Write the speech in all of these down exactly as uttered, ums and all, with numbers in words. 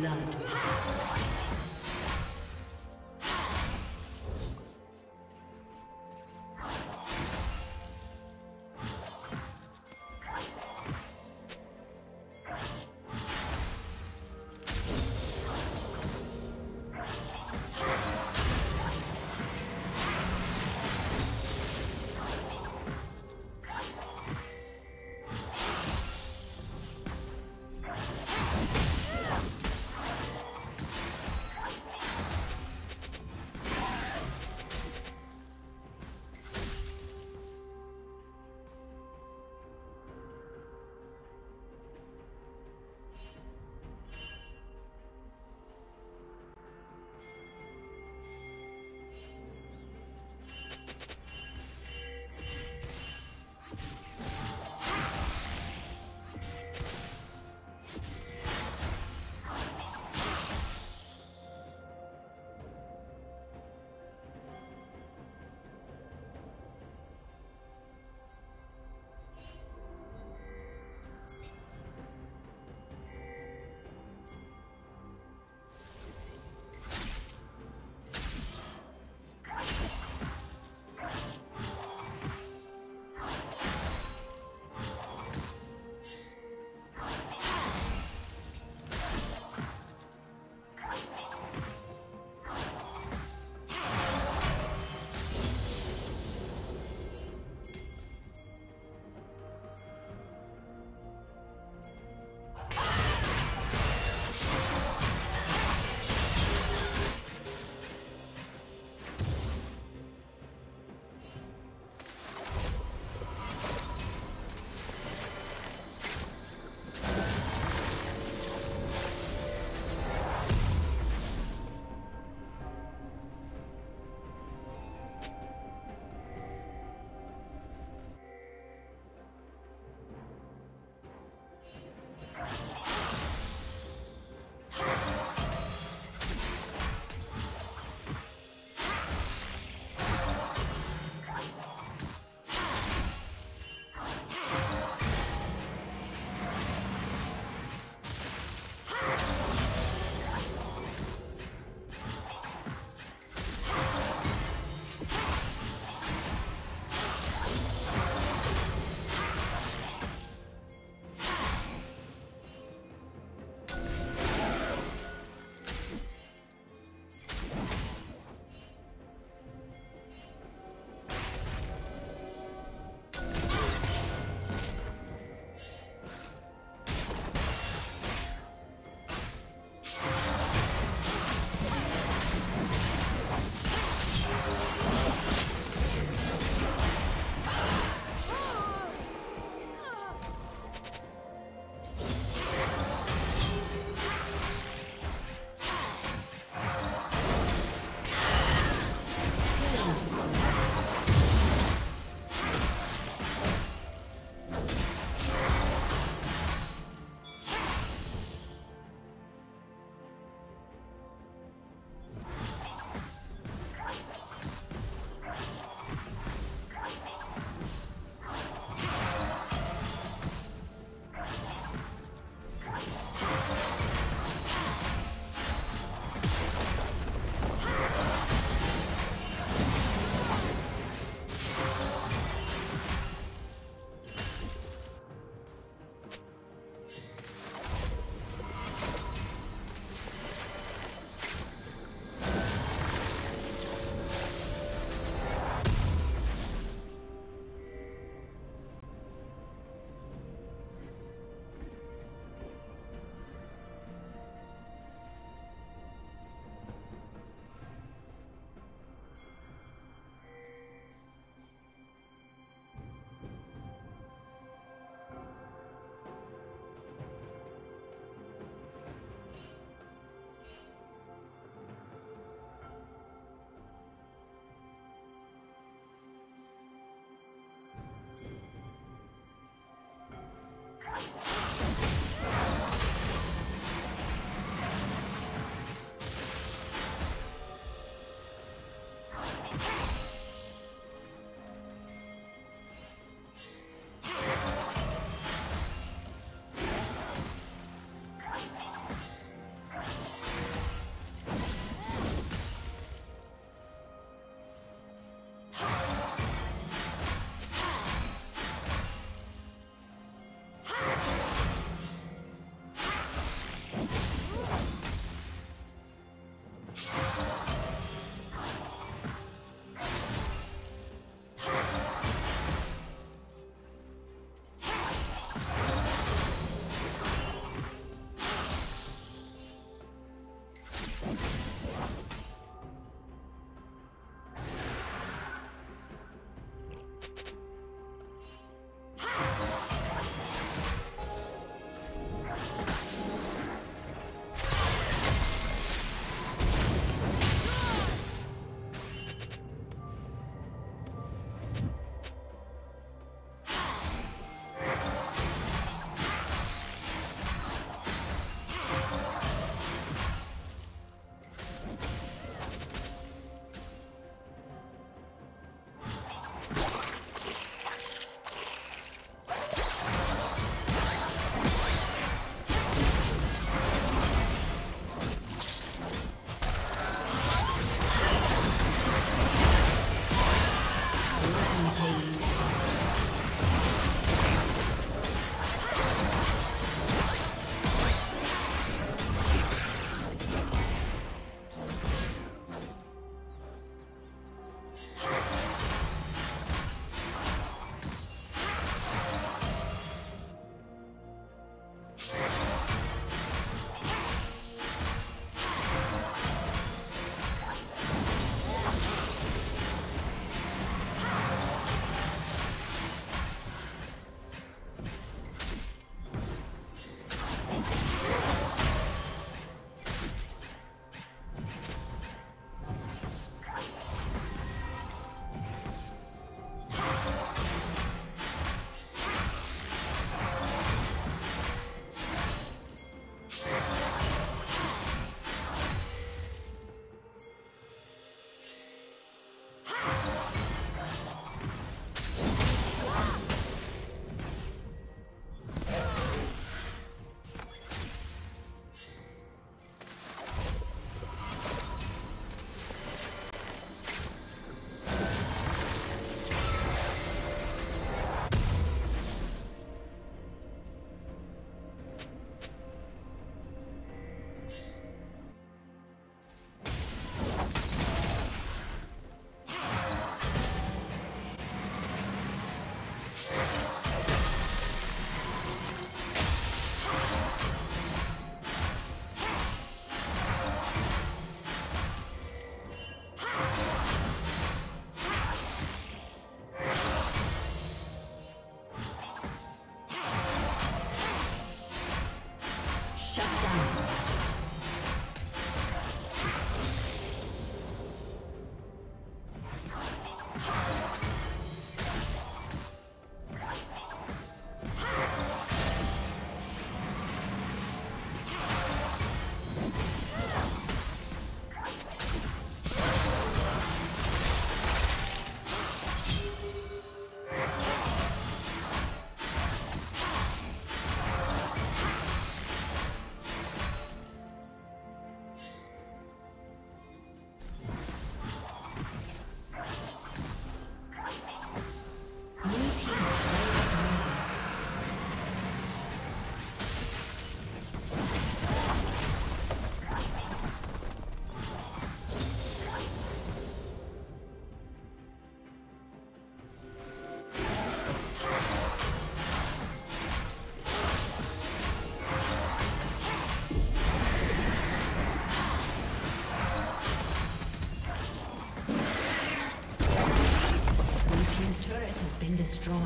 blood. destroyed.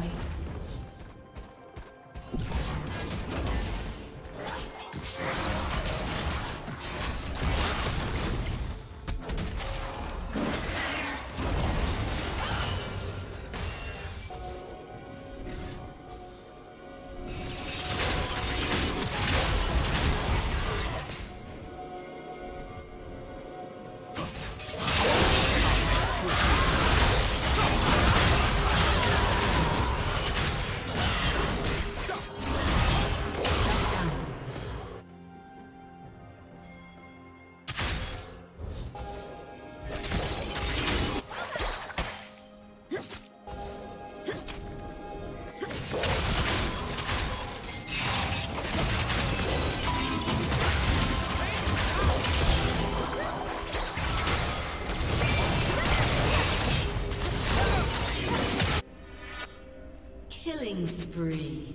Spree.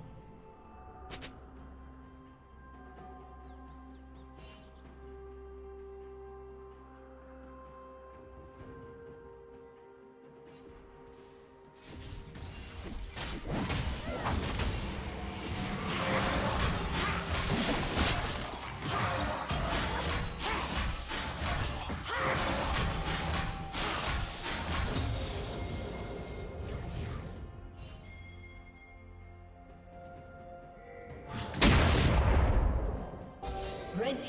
Red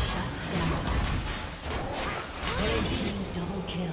Shut down. Red team double kill.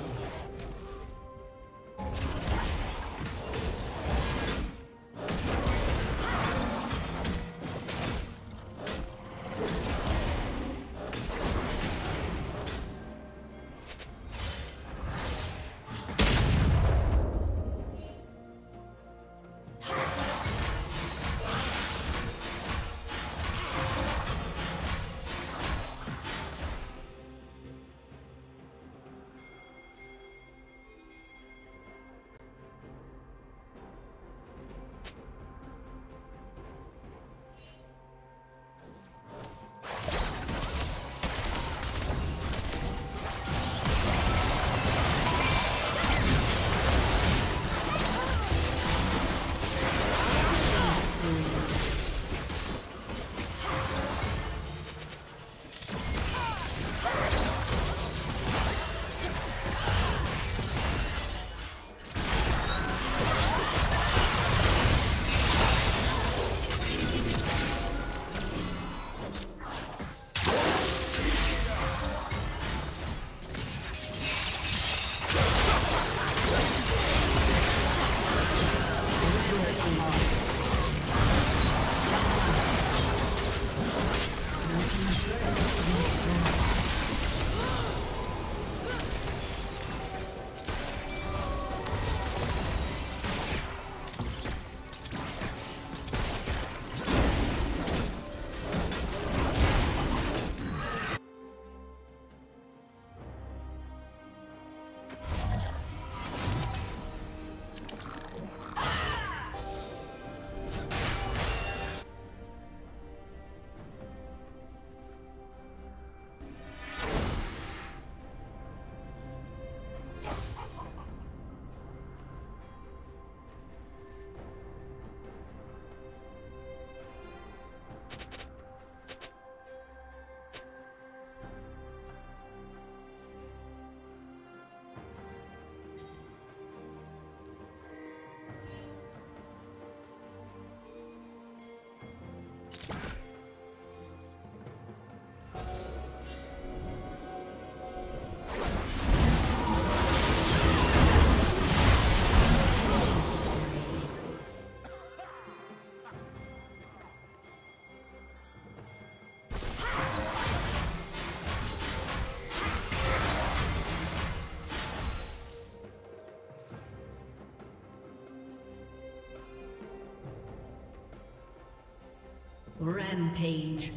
Rampage.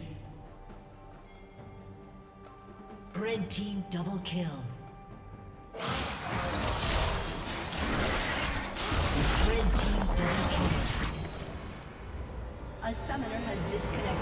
Red team double kill. A summoner has disconnected.